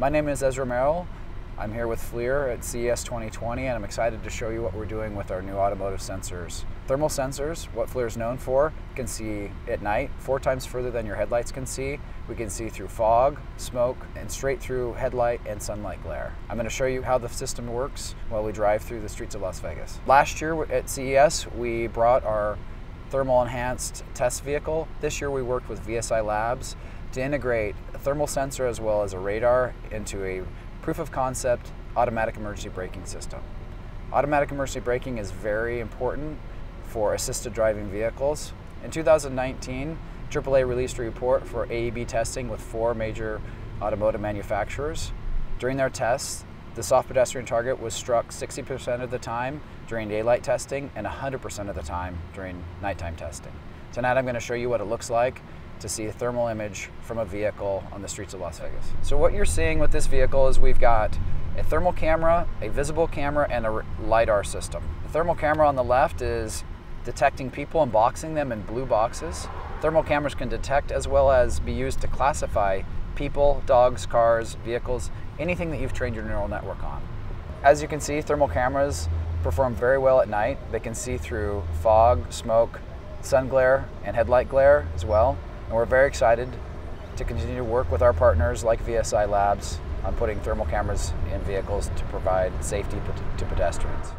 My name is Ezra Merrill. I'm here with FLIR at CES 2020, and I'm excited to show you what we're doing with our new automotive sensors. Thermal sensors, what FLIR is known for, can see at night 4 times further than your headlights can see. We can see through fog, smoke, and straight through headlight and sunlight glare. I'm going to show you how the system works while we drive through the streets of Las Vegas. Last year at CES, we brought our thermal enhanced test vehicle. This year we worked with VSI Labs to integrate a thermal sensor as well as a radar into a proof of concept automatic emergency braking system. Automatic emergency braking is very important for assisted driving vehicles. In 2019, AAA released a report for AEB testing with 4 major automotive manufacturers. During their tests, the soft pedestrian target was struck 60% of the time during daylight testing and 100% of the time during nighttime testing. Tonight I'm going to show you what it looks like to see a thermal image from a vehicle on the streets of Las Vegas. So what you're seeing with this vehicle is we've got a thermal camera, a visible camera, and a LiDAR system. The thermal camera on the left is detecting people and boxing them in blue boxes. Thermal cameras can detect as well as be used to classify people, dogs, cars, vehicles, anything that you've trained your neural network on. As you can see, thermal cameras perform very well at night. They can see through fog, smoke, sun glare, and headlight glare as well. And we're very excited to continue to work with our partners like VSI Labs on putting thermal cameras in vehicles to provide safety to pedestrians.